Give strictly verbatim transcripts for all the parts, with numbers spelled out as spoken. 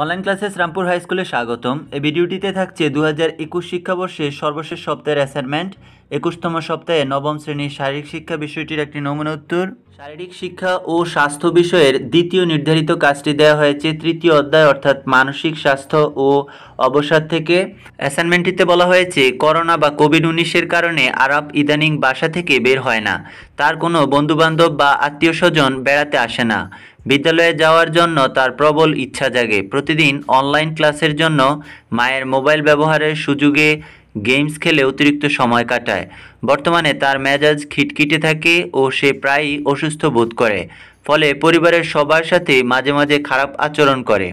Online classes Rampur high স্কুলে স্বাগতম। এই ভিডিওটিতে থাকছে দু হাজার একুশ শিক্ষাবর্ষে সর্বশেষ সপ্তাহের অ্যাসাইনমেন্ট, একুশতম সপ্তাহে নবম শ্রেণীর শারীরিক শিক্ষা বিষয়টির একটি নমুনা উত্তর। শারীরিক শিক্ষা ও স্বাস্থ্য বিষয়ের দ্বিতীয় নির্ধারিত কাজটি দেওয়া হয়েছে তৃতীয় অধ্যায় অর্থাৎ মানসিক স্বাস্থ্য ও অবসাদ থেকে। অ্যাসাইনমেন্টটিতে বলা হয়েছে করোনা বা কোভিড উনিশের কারণে আরাব ইদানিং বাসা থেকে বের হয় না, তার কোনো বন্ধুবান্ধব বা আত্মীয় স্বজন বেড়াতে আসে না, বিদ্যালয়ে যাওয়ার জন্য তার প্রবল ইচ্ছা জাগে। প্রতিদিন অনলাইন ক্লাসের জন্য মায়ের মোবাইল ব্যবহারের সুযোগে গেমস খেলে অতিরিক্ত সময় কাটায়। বর্তমানে তার মেজাজ খিটখিটে থাকে ও সে প্রায়ই অসুস্থ বোধ করে, ফলে পরিবারের সবার সাথে মাঝে মাঝে খারাপ আচরণ করে।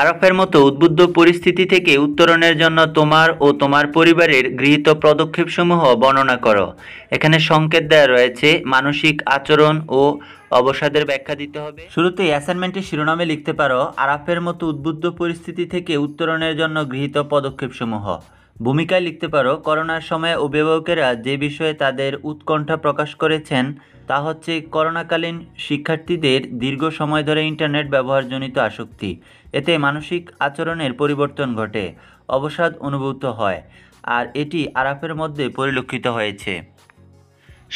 আরাফের মতো উদ্বুদ্ধ পরিস্থিতি থেকে উত্তরণের জন্য তোমার ও তোমার পরিবারের গৃহীত পদক্ষেপসমূহ বর্ণনা করো। এখানে সংকেত দেওয়া রয়েছে, মানসিক আচরণ ও অবসাদের ব্যাখ্যা দিতে হবে। শুরুতে অ্যাসাইনমেন্টের শিরোনামে লিখতে পারো আরাফের মতো উদ্বুদ্ধ পরিস্থিতি থেকে উত্তরণের জন্য গৃহীত পদক্ষেপসমূহ। ভূমিকায় লিখতে পারো করোনার সময় অভিভাবকেরা যে বিষয়ে তাদের উৎকণ্ঠা প্রকাশ করেছেন তা হচ্ছে করোনাকালীন শিক্ষার্থীদের দীর্ঘ সময় ধরে ইন্টারনেট ব্যবহারজনিত আসক্তি, এতে মানসিক আচরণের পরিবর্তন ঘটে, অবসাদ অনুভূত হয়, আর এটি আরাফের মধ্যে পরিলক্ষিত হয়েছে।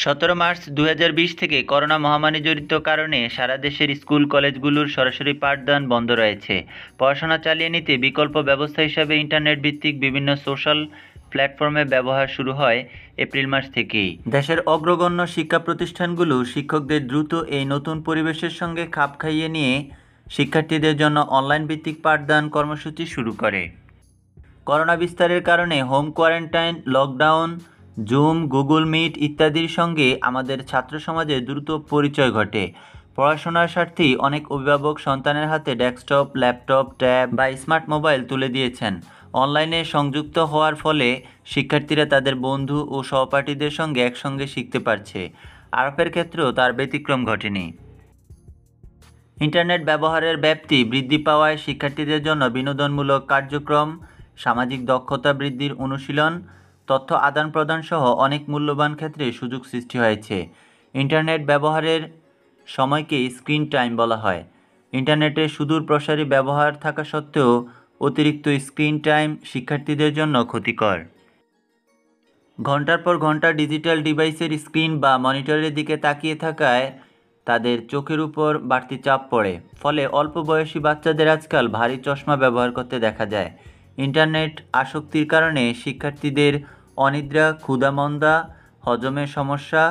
সতেরো মার্চ দু হাজার বিশ থেকে করোনা মহামারী জড়িত কারণে সারা দেশের স্কুল কলেজগুলোর সরাসরি পাঠদান বন্ধ রয়েছে। পড়াশোনা চালিয়ে নিতে বিকল্প ব্যবস্থা হিসাবে ইন্টারনেট ভিত্তিক বিভিন্ন সোশ্যাল প্ল্যাটফর্মে ব্যবহার শুরু হয় এপ্রিল মাস থেকেই। দেশের অগ্রগণ্য শিক্ষা প্রতিষ্ঠানগুলো শিক্ষকদের দ্রুত এই নতুন পরিবেশের সঙ্গে খাপ খাইয়ে নিয়ে শিক্ষার্থীদের জন্য অনলাইন ভিত্তিক পাঠদান কর্মসূচি শুরু করে। করোনা বিস্তারের কারণে home quarantine, lockdown, Zoom, Google Meet ইত্যাদির সঙ্গে আমাদের ছাত্র সমাজে দ্রুত পরিচয় ঘটে। পড়াশোনার স্বার্থেই অনেক অভিভাবক সন্তানের হাতে ডেস্কটপ, ল্যাপটপ, ট্যাব বা স্মার্ট মোবাইল তুলে দিয়েছেন। অনলাইনে সংযুক্ত হওয়ার ফলে শিক্ষার্থীরা তাদের বন্ধু ও সহপাঠীদের সঙ্গে একসঙ্গে শিখতে পারছে। আরাফের ক্ষেত্রেও তার ব্যতিক্রম ঘটেনি। ইন্টারনেট ব্যবহারের ব্যাপ্তি বৃদ্ধি পাওয়ায় শিক্ষার্থীদের জন্য বিনোদনমূলক কার্যক্রম, সামাজিক দক্ষতা বৃদ্ধির অনুশীলন, তথ্য আদান প্রদান সহ অনেক মূল্যবান ক্ষেত্রে সুযোগ সৃষ্টি হয়েছে। ইন্টারনেট ব্যবহারের সময়কে স্ক্রিন টাইম বলা হয়। ইন্টারনেটে সুদূর প্রসারী ব্যবহার থাকা সত্ত্বেও অতিরিক্ত স্ক্রিন টাইম শিক্ষার্থীদের জন্য ক্ষতিকর। ঘন্টার পর ঘন্টা ডিজিটাল ডিভাইসের স্ক্রিন বা মনিটরের দিকে তাকিয়ে থাকায় তাদের চোখের উপর বাড়তি চাপ পড়ে, ফলে অল্প বয়সী বাচ্চাদের আজকাল ভারী চশমা ব্যবহার করতে দেখা যায়। ইন্টারনেট আসক্তির কারণে শিক্ষার্থীদের অনিদ্রা, ক্ষুধামন্দা, হজমের সমস্যা,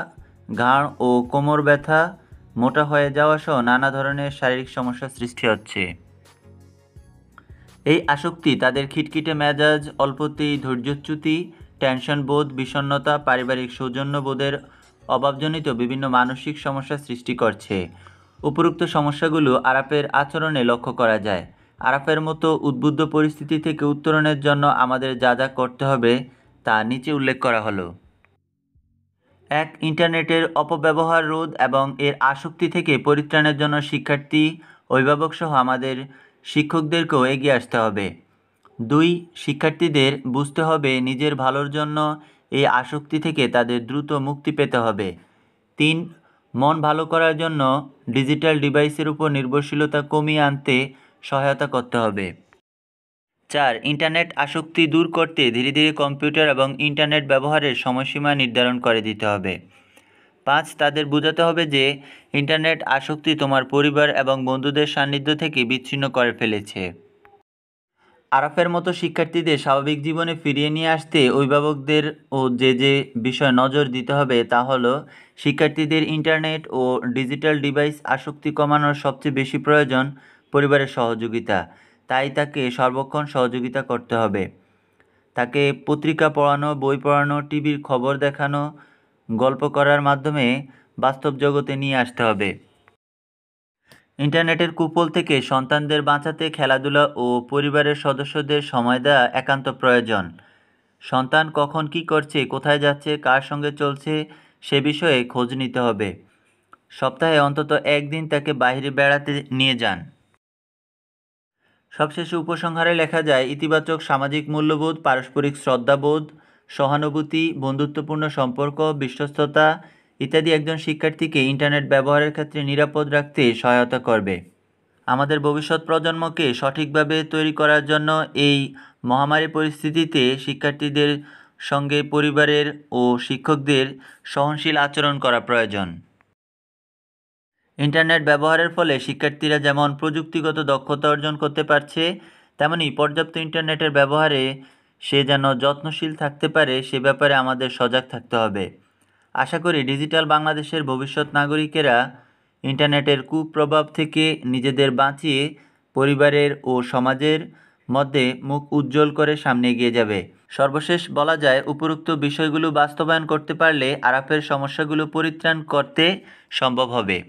ঘাড় ও কোমর ব্যথা, মোটা হয়ে যাওয়া সহ নানা ধরনের শারীরিক সমস্যা সৃষ্টি হচ্ছে। এই আসক্তি তাদের খিটখিটে মেজাজ, অল্পতেই ধৈর্যচ্যুতি, টেনশন বোধ, বিষণ্ণতা, পারিবারিক সৌজন্যবোধের অভাবজনিত বিভিন্ন মানসিক সমস্যা সৃষ্টি করছে। উপরোক্ত সমস্যাগুলো আরাফের আচরণে লক্ষ্য করা যায়। আরাফের মতো উদ্বুদ্ধ পরিস্থিতি থেকে উত্তরণের জন্য আমাদের যা যা করতে হবে তা নিচে উল্লেখ করা হলো। এক, ইন্টারনেটের অপব্যবহার রোধ এবং এর আসক্তি থেকে পরিত্রাণের জন্য শিক্ষার্থী, অভিভাবক সহ আমাদের শিক্ষকদেরকেও এগিয়ে আসতে হবে। দুই, শিক্ষার্থীদের বুঝতে হবে নিজের ভালোর জন্য এই আসক্তি থেকে তাদের দ্রুত মুক্তি পেতে হবে। তিন, মন ভালো করার জন্য ডিজিটাল ডিভাইসের উপর নির্ভরশীলতা কমিয়ে আনতে সহায়তা করতে হবে। চার, ইন্টারনেট আসক্তি দূর করতে ধীরে ধীরে কম্পিউটার এবং ইন্টারনেট ব্যবহারের সময়সীমা নির্ধারণ করে দিতে হবে। পাঁচ, তাদের বোঝাতে হবে যে ইন্টারনেট আসক্তি তোমার পরিবার এবং বন্ধুদের সান্নিধ্য থেকে বিচ্ছিন্ন করে ফেলেছে। আরাফের মতো শিক্ষার্থীদের স্বাভাবিক জীবনে ফিরিয়ে নিয়ে আসতে অভিভাবকদের ও যে যে বিষয় নজর দিতে হবে তা হলো শিক্ষার্থীদের ইন্টারনেট ও ডিজিটাল ডিভাইস আসক্তি কমানোর সবচেয়ে বেশি প্রয়োজন পরিবারের সহযোগিতা, তাই তাকে সর্বক্ষণ সহযোগিতা করতে হবে। তাকে পত্রিকা পড়ানো, বই পড়ানো, টিভির খবর দেখানো, গল্প করার মাধ্যমে বাস্তব জগতে নিয়ে আসতে হবে। ইন্টারনেটের কুফল থেকে সন্তানদের বাঁচাতে খেলাধুলা ও পরিবারের সদস্যদের সময় দেওয়া একান্ত প্রয়োজন। সন্তান কখন কি করছে, কোথায় যাচ্ছে, কার সঙ্গে চলছে সে বিষয়ে খোঁজ নিতে হবে। সপ্তাহে অন্তত একদিন তাকে বাইরে বেড়াতে নিয়ে যান। সবশেষে উপসংহারে লেখা যায় ইতিবাচক সামাজিক মূল্যবোধ, পারস্পরিক শ্রদ্ধাবোধ, সহানুভূতি, বন্ধুত্বপূর্ণ সম্পর্ক, বিশ্বস্ততা ইত্যাদি একজন শিক্ষার্থীকে ইন্টারনেট ব্যবহারের ক্ষেত্রে নিরাপদ রাখতে সহায়তা করবে। आमादेर भविष्यत प्रजन्म के सठीकभावे तैरी करार जन्य एई महामारी परिस्थितिते शिक्षार्थीदेर संगे परिवारेर ओ शिक्षकदेर सहनशील आचरण करा प्रयोजन। इंटरनेट व्यवहारेर फले शिक्षार्थीरा जेमन प्रजुक्तिगत दक्षता अर्जन करते पारछे तेमनि पर्याप्त इंटरनेटेर व्यवहारे से जेन यत्नशील थाकते पारे से ब्यापारे आमादेर सजाग थाकते हबे। आशा करी डिजिटल बांग्लादेशेर भविष्यत नागरिकेरा इंटरनेटेर कुप्रभाव थेके निजेदेर बाँचिए परिवारेर ओ समाजेर मध्य मुख उज्जवल करे सामने एगिये जाबे। सर्वशेष बला जाय उपरोक्त विषयगुलो बास्तबायन करते पारले आराफेर समस्यागुलो परित्राण करते सम्भव हबे।